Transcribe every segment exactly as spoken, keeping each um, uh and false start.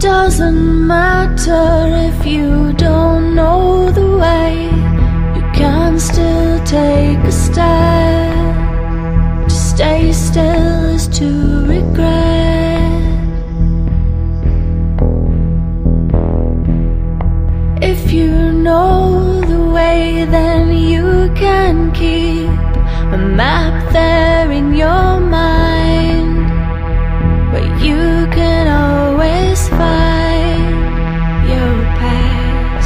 doesn't matter if you don't know the way, you can still take a step. To stay still is to regret. If you know the way, then you can keep a map there in your mind, but you can always find your past.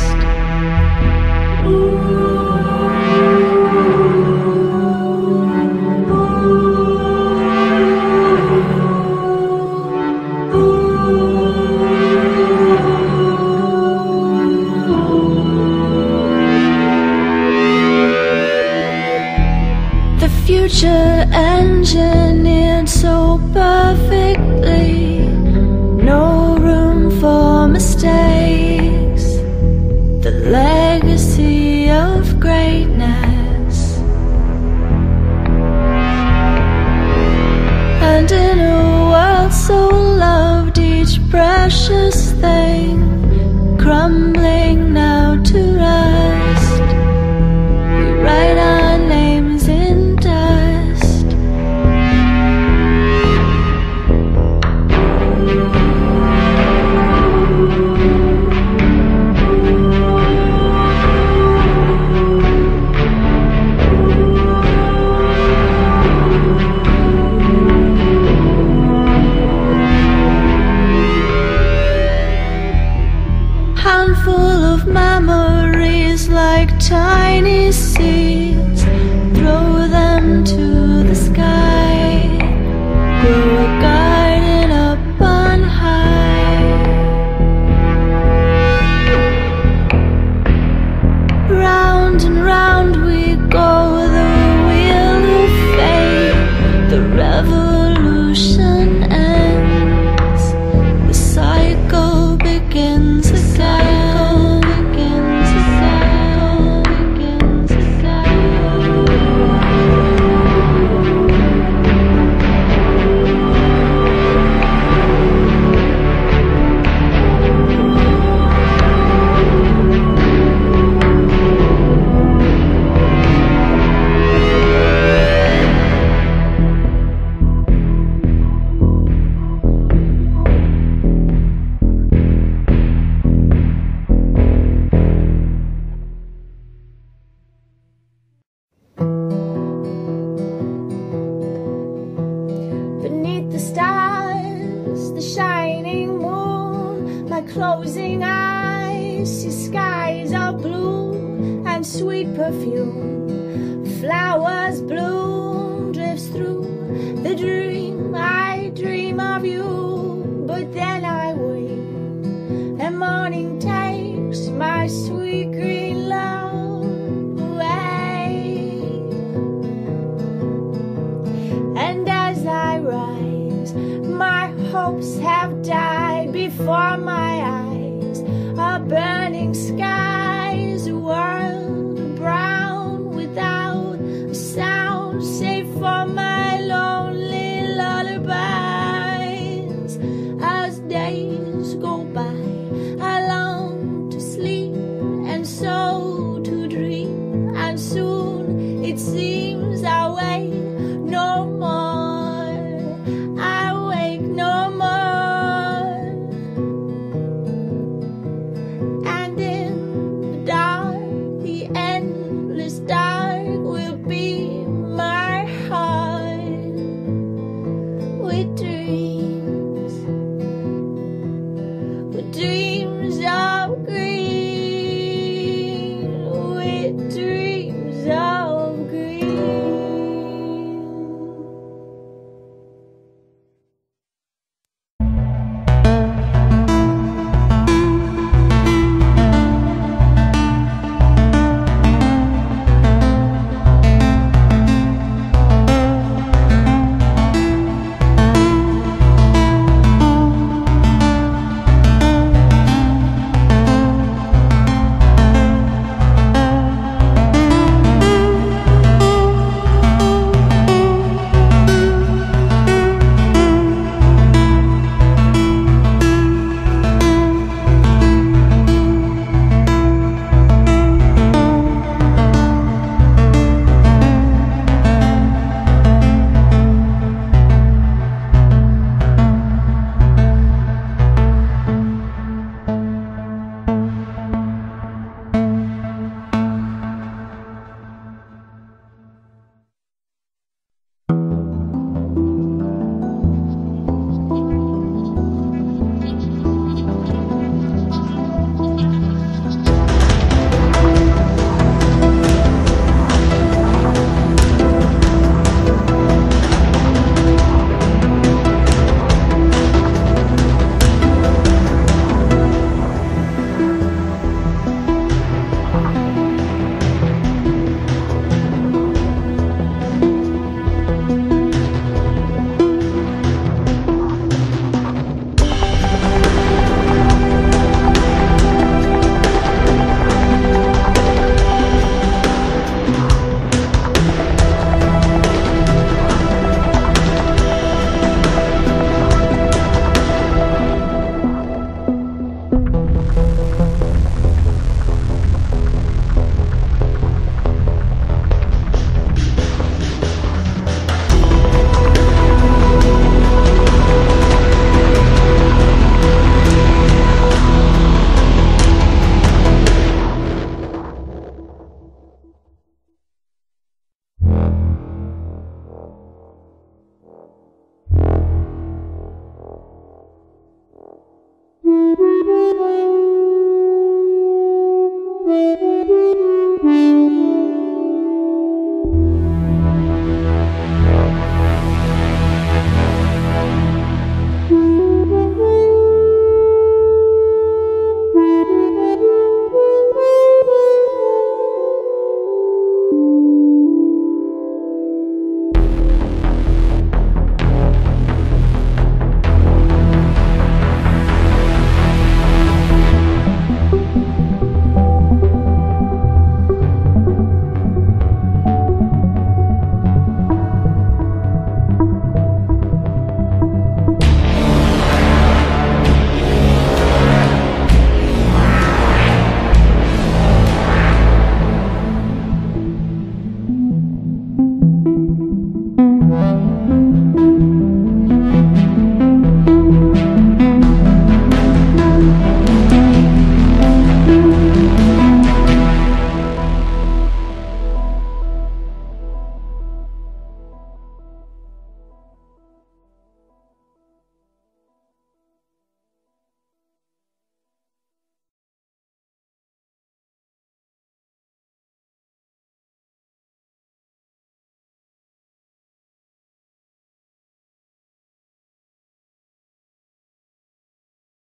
The future engineered so perfectly, no room for mistakes. The legacy of greatness. And in a world so loved, each precious thing crumbling now to rust, we write our names in tiny seeds, throw them to the sky, grow a garden up on high. Round and round we go, the wheel of fate, the revolution ends, the cycle begins again. For my